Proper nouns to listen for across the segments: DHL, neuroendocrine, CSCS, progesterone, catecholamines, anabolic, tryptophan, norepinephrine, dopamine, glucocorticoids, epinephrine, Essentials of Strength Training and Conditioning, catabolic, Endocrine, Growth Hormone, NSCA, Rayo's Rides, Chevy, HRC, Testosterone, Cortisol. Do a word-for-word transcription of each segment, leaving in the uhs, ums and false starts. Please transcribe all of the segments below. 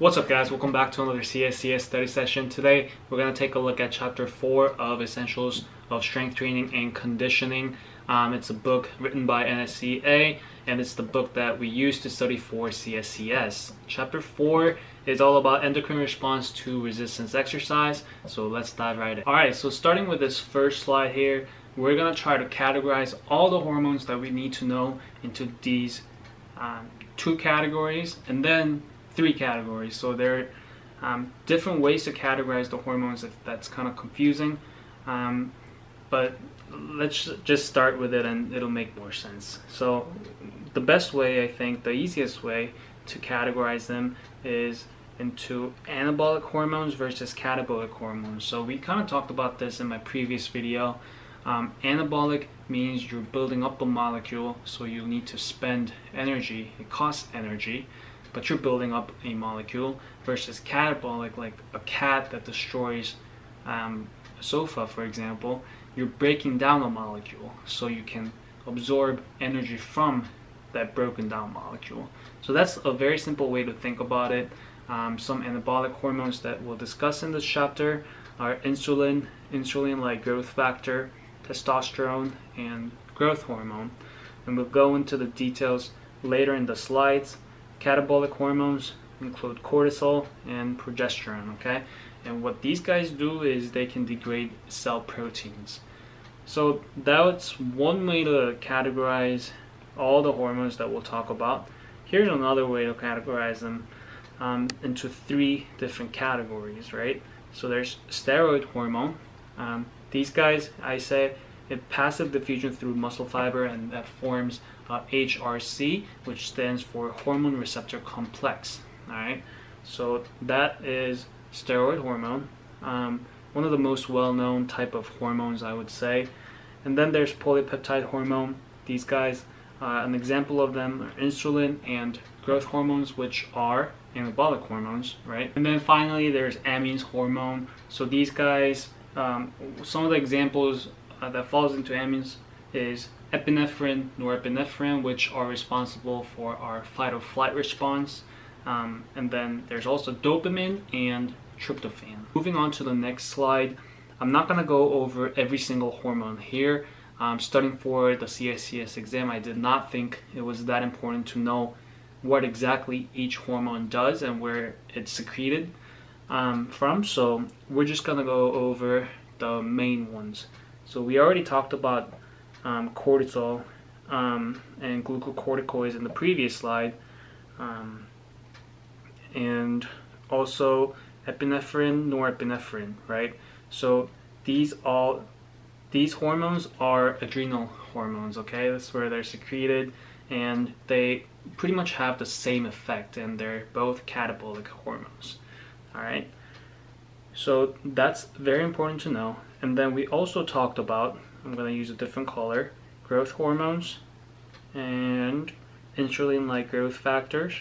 What's up, guys? Welcome back to another C S C S study session. Today we're going to take a look at chapter four of Essentials of Strength Training and Conditioning. Um, it's a book written by N S C A, and it's the book that we use to study for C S C S. Chapter four is all about endocrine response to resistance exercise, so let's dive right in. Alright, so starting with this first slide here, we're going to try to categorize all the hormones that we need to know into these um, two categories, and then three categories. So there are um, different ways to categorize the hormones. If that's kind of confusing, um, but let's just start with it and it'll make more sense. So the best way, I think the easiest way to categorize them is into anabolic hormones versus catabolic hormones. So we kind of talked about this in my previous video. Um, anabolic means you're building up a molecule, so you need to spend energy, it costs energy, but you're building up a molecule. Versus catabolic, like a cat that destroys um, a sofa, for example, you're breaking down a molecule so you can absorb energy from that broken down molecule. So that's a very simple way to think about it. Um, some anabolic hormones that we'll discuss in this chapter are insulin, insulin like growth factor, testosterone, and growth hormone. And we'll go into the details later in the slides. Catabolic hormones include cortisol and progesterone, okay? And what these guys do is they can degrade cell proteins. So that's one way to categorize all the hormones that we'll talk about. Here's another way to categorize them um, into three different categories, right? So there's steroid hormone. Um, these guys, I say, it passive diffusion through muscle fiber, and that forms uh, H R C, which stands for hormone receptor complex. All right, so that is steroid hormone, um, one of the most well-known type of hormones, I would say. And then there's polypeptide hormone. These guys, uh, an example of them are insulin and growth hormones, which are anabolic hormones, right? And then finally there's amines hormone. So these guys, um, some of the examples Uh, that falls into amines is epinephrine, norepinephrine, which are responsible for our fight or flight response. Um, and then there's also dopamine and tryptophan. Moving on to the next slide, I'm not going to go over every single hormone here. Um, studying for the C S C S exam, I did not think it was that important to know what exactly each hormone does and where it's secreted um, from. So we're just going to go over the main ones. So we already talked about um, cortisol um, and glucocorticoids in the previous slide, um, and also epinephrine, norepinephrine, right? So these all these hormones are adrenal hormones, okay? That's where they're secreted, and they pretty much have the same effect, and they're both catabolic hormones. All right, so that's very important to know. And then we also talked about, I'm going to use a different color, growth hormones and insulin-like growth factors,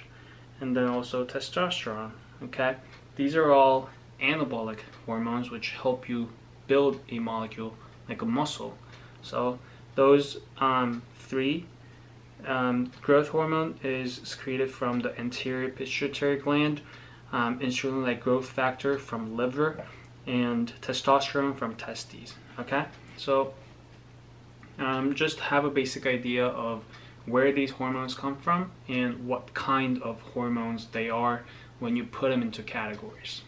and then also testosterone, okay? These are all anabolic hormones which help you build a molecule like a muscle. So those um, three, um, growth hormone is secreted from the anterior pituitary gland, um, insulin-like growth factor from liver, and testosterone from testes, okay? So um, just have a basic idea of where these hormones come from and what kind of hormones they are when you put them into categories.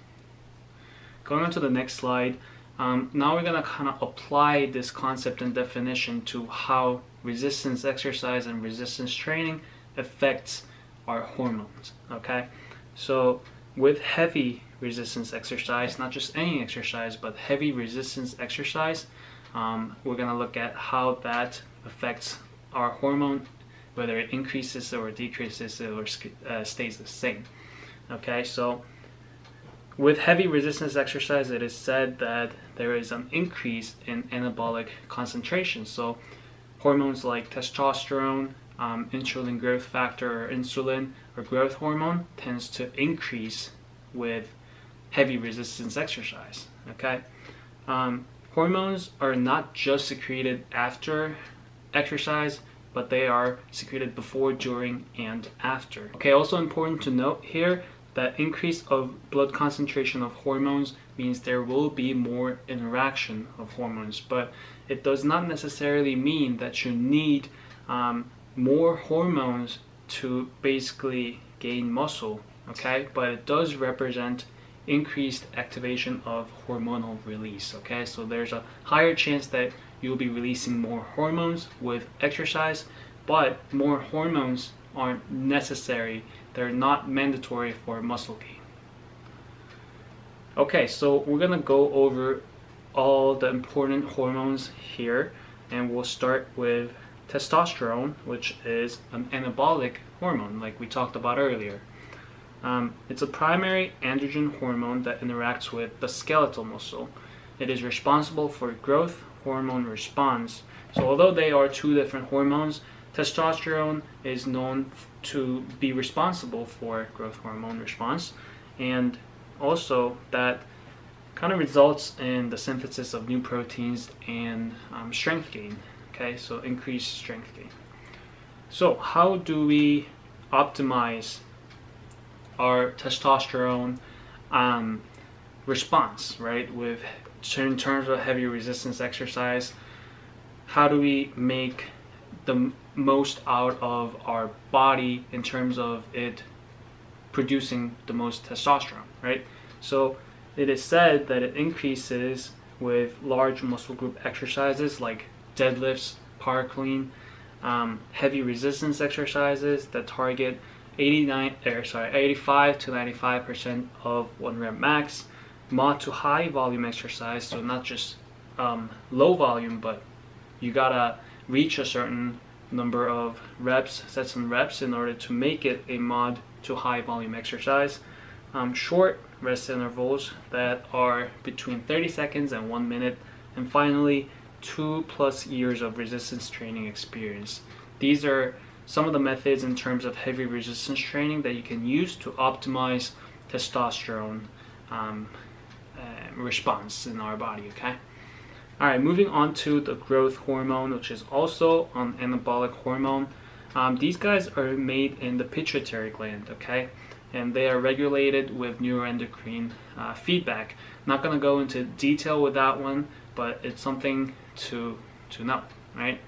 Going on to the next slide, um, now we're gonna kind of apply this concept and definition to how resistance exercise and resistance training affects our hormones, okay? So with heavy resistance exercise, not just any exercise, but heavy resistance exercise, um, we're going to look at how that affects our hormone, whether it increases or decreases or uh, stays the same. Okay, so with heavy resistance exercise, it is said that there is an increase in anabolic concentration. So hormones like testosterone, um, insulin growth factor, or insulin or growth hormone tends to increase with heavy resistance exercise, okay? Um, hormones are not just secreted after exercise, but they are secreted before, during, and after. Okay, also important to note here that increase of blood concentration of hormones means there will be more interaction of hormones, but it does not necessarily mean that you need um, more hormones to basically gain muscle, okay? But it does represent increased activation of hormonal release, okay? So there's a higher chance that you'll be releasing more hormones with exercise, but more hormones aren't necessary. They're not mandatory for muscle gain. Okay, so we're gonna go over all the important hormones here, and we'll start with testosterone, which is an anabolic hormone like we talked about earlier. Um, it's a primary androgen hormone that interacts with the skeletal muscle. It is responsible for growth hormone response. So although they are two different hormones, testosterone is known to be responsible for growth hormone response, and also that kind of results in the synthesis of new proteins and um, strength gain, okay? So increased strength gain. So how do we optimize our testosterone um, response, right? With in terms of heavy resistance exercise, how do we make the most out of our body in terms of it producing the most testosterone, right? So it is said that it increases with large muscle group exercises like deadlifts, power clean, um, heavy resistance exercises that target eighty-nine, er, sorry, eighty-five to ninety-five percent of one rep max, mod to high volume exercise, so not just um, low volume, but you gotta reach a certain number of reps, sets and reps, in order to make it a mod to high volume exercise. Um, short rest intervals that are between thirty seconds and one minute, and finally two plus years of resistance training experience. These are some of the methods in terms of heavy resistance training that you can use to optimize testosterone um, uh, response in our body, okay? All right, moving on to the growth hormone, which is also an anabolic hormone. Um, these guys are made in the pituitary gland, okay? And they are regulated with neuroendocrine uh, feedback. Not gonna go into detail with that one, but it's something to, to know, right?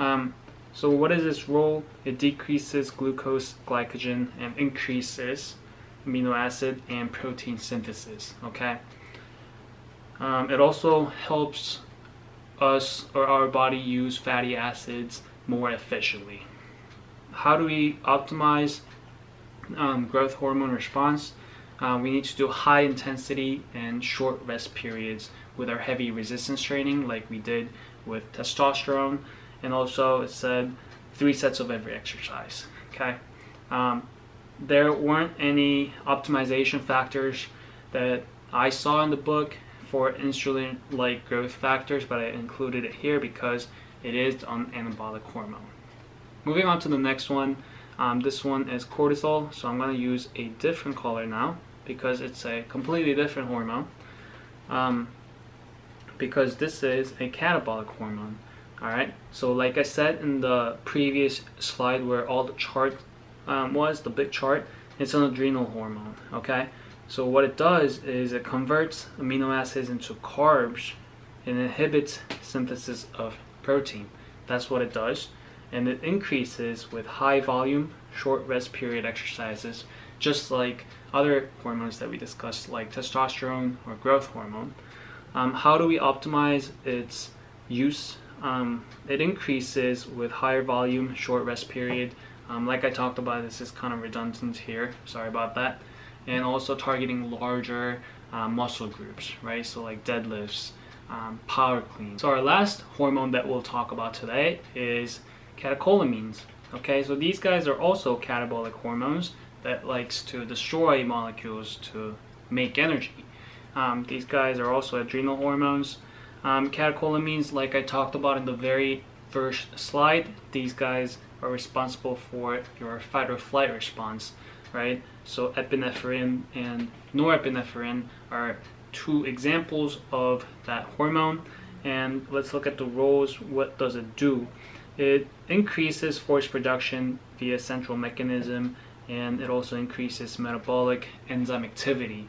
Um, so what is its role? It decreases glucose, glycogen, and increases amino acid and protein synthesis, okay? Um, it also helps us or our body use fatty acids more efficiently. How do we optimize um, growth hormone response? Uh, we need to do high intensity and short rest periods with our heavy resistance training like we did with testosterone, and also it said three sets of every exercise, okay? Um, there weren't any optimization factors that I saw in the book for insulin-like growth factors, but I included it here because it is an anabolic hormone. Moving on to the next one, um, this one is cortisol, so I'm going to use a different color now because it's a completely different hormone, um, because this is a catabolic hormone. Alright, so like I said in the previous slide where all the chart um, was, the big chart, it's an adrenal hormone, okay? So what it does is it converts amino acids into carbs and inhibits synthesis of protein. That's what it does. And it increases with high volume, short rest period exercises, just like other hormones that we discussed, like testosterone or growth hormone. Um, how do we optimize its use? Um, it increases with higher volume, short rest period. Um, like I talked about, this is kind of redundant here. Sorry about that. And also targeting larger uh, muscle groups, right? So like deadlifts, um, power clean. So our last hormone that we'll talk about today is catecholamines, okay? So these guys are also catabolic hormones that likes to destroy molecules to make energy. Um, these guys are also adrenal hormones. Um, catecholamines, like I talked about in the very first slide, these guys are responsible for your fight or flight response, right? So epinephrine and norepinephrine are two examples of that hormone. And let's look at the roles. What does it do? It increases force production via central mechanism and it also increases metabolic enzyme activity.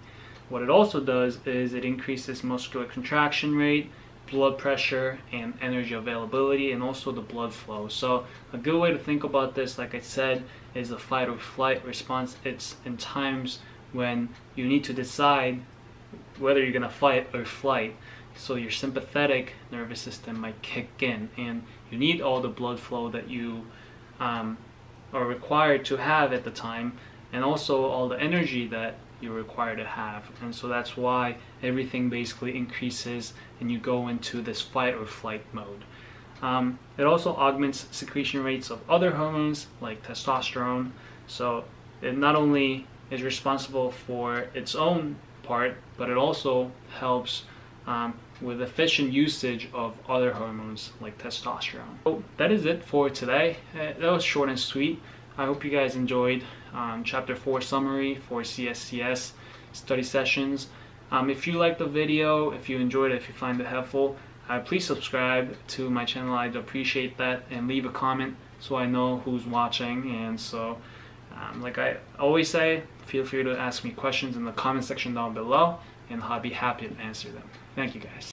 What it also does is it increases muscular contraction rate, blood pressure, and energy availability, and also the blood flow. So a good way to think about this, like I said, is the fight or flight response. It's in times when you need to decide whether you're gonna fight or flight. So your sympathetic nervous system might kick in, and you need all the blood flow that you um, are required to have at the time, and also all the energy that you're required to have. And so that's why everything basically increases and you go into this fight or flight mode. Um, it also augments secretion rates of other hormones like testosterone. So it not only is responsible for its own part, but it also helps um, with efficient usage of other hormones like testosterone. So that is it for today. Uh, that was short and sweet. I hope you guys enjoyed um, Chapter four summary for C S C S study sessions. Um, if you liked the video, if you enjoyed it, if you find it helpful, uh, please subscribe to my channel. I'd appreciate that, and leave a comment so I know who's watching. And so, um, like I always say, feel free to ask me questions in the comment section down below, and I'll be happy to answer them. Thank you guys.